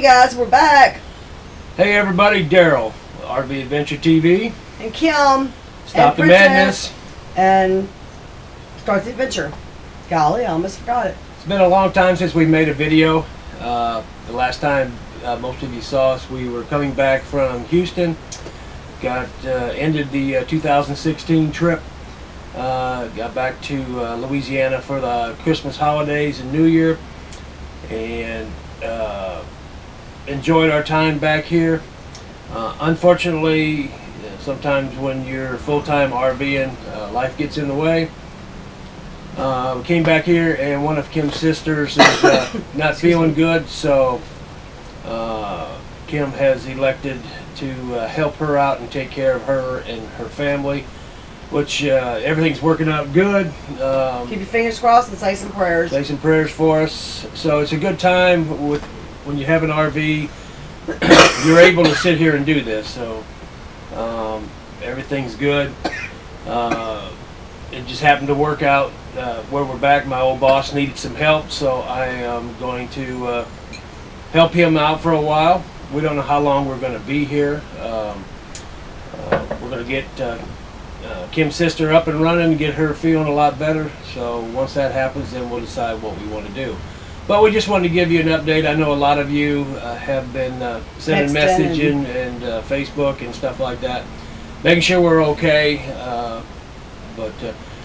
Hey guys, we're back. Hey everybody, Daryl, RV Adventure TV. And Kim. Stop the madness. And start the adventure. Golly, I almost forgot it. It's been a long time since we made a video. The last time most of you saw us, we were coming back from Houston. Ended the 2016 trip. Got back to Louisiana for the Christmas holidays and New Year, and enjoyed our time back here. Unfortunately, sometimes when you're full-time RVing, life gets in the way. We came back here and one of Kim's sisters is not feeling good, so Kim has elected to help her out and take care of her and her family, which everything's working out good. Keep your fingers crossed and say some prayers. Say some prayers for us. So it's a good time with when you have an RV, you're able to sit here and do this. So everything's good. It just happened to work out where we're back. My old boss needed some help, so I am going to help him out for a while. We don't know how long we're going to be here. We're going to get Kim's sister up and running, get her feeling a lot better. So once that happens, then we'll decide what we want to do. But we just wanted to give you an update. I know a lot of you have been sending messaging and Facebook and stuff like that, making sure we're okay. But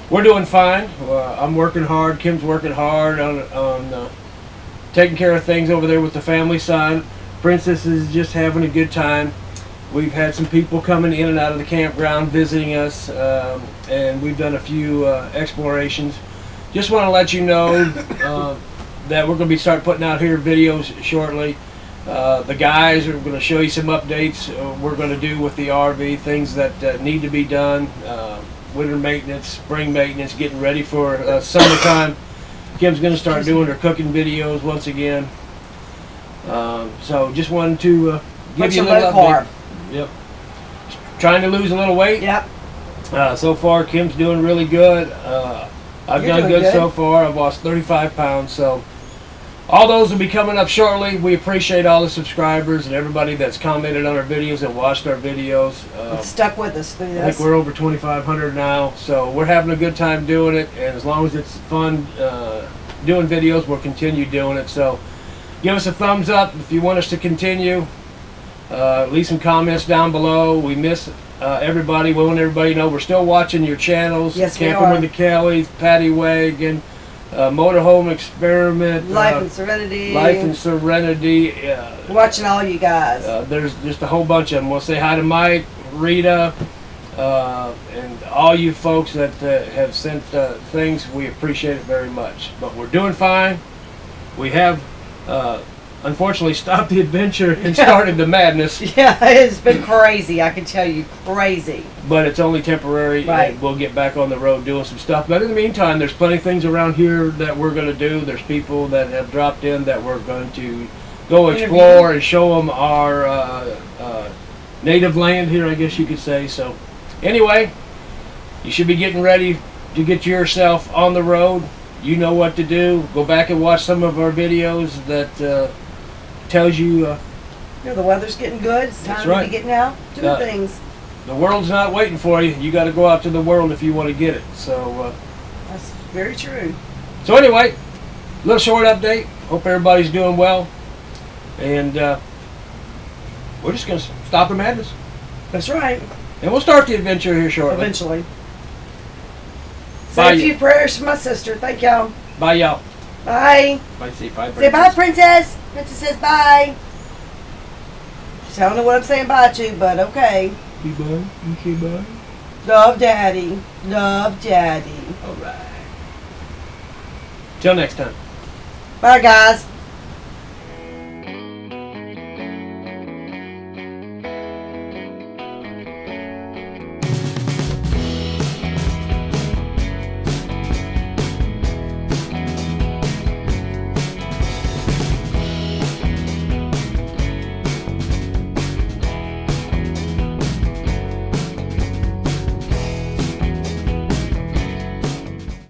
we're doing fine. I'm working hard. Kim's working hard on taking care of things over there with the family side. Princess is just having a good time. We've had some people coming in and out of the campground visiting us, and we've done a few explorations. Just want to let you know that we're going to be starting putting out here videos shortly. The guys are going to show you some updates we're going to do with the RV, things that need to be done, winter maintenance, spring maintenance, getting ready for summertime. Kim's going to start doing her cooking videos once again. So just wanted to give you a little update. Yep. Trying to lose a little weight. Yep. So far, Kim's doing really good. I've done good so far. I've lost 35 pounds. So all those will be coming up shortly. We appreciate all the subscribers and everybody that's commented on our videos and watched our videos. Stuck with us through this. I think we're over 2,500 now. So we're having a good time doing it. And as long as it's fun doing videos, we'll continue doing it. So give us a thumbs up if you want us to continue. Leave some comments down below. We miss everybody. We want everybody to know we're still watching your channels. Yes, we are. Camping with the Kelly's, Patty Wagon, Motorhome Experiment Life, and Serenity. Life and Serenity. We're watching all you guys. There's just a whole bunch of them. We'll say hi to Mike, Rita, and all you folks that have sent things. We appreciate it very much. But we're doing fine. We have unfortunately stopped the adventure and started the madness. Yeah, it's been crazy, I can tell you, crazy. But it's only temporary, right? And we'll get back on the road doing some stuff. But in the meantime, there's plenty of things around here that we're going to do. There's people that have dropped in that we're going to go explore and show them our native land here, I guess you could say. So anyway, you should be getting ready to get yourself on the road. You know what to do. Go back and watch some of our videos that tells you the weather's getting good. It's time to be getting out doing things. The world's not waiting for you. You got to go out to the world if you want to get it. So that's very true. So anyway, little short update. Hope everybody's doing well, and we're just gonna stop the madness. That's right. And we'll start the adventure here shortly. Eventually. Say a few prayers for my sister. Thank y'all. Bye y'all. Bye. Bye. Say bye, Princess. Say bye, Princess. Princess says bye. Just don't know what I'm saying bye to, but okay. Say bye. You say bye. Love, Daddy. Love, Daddy. All right. Till next time. Bye, guys.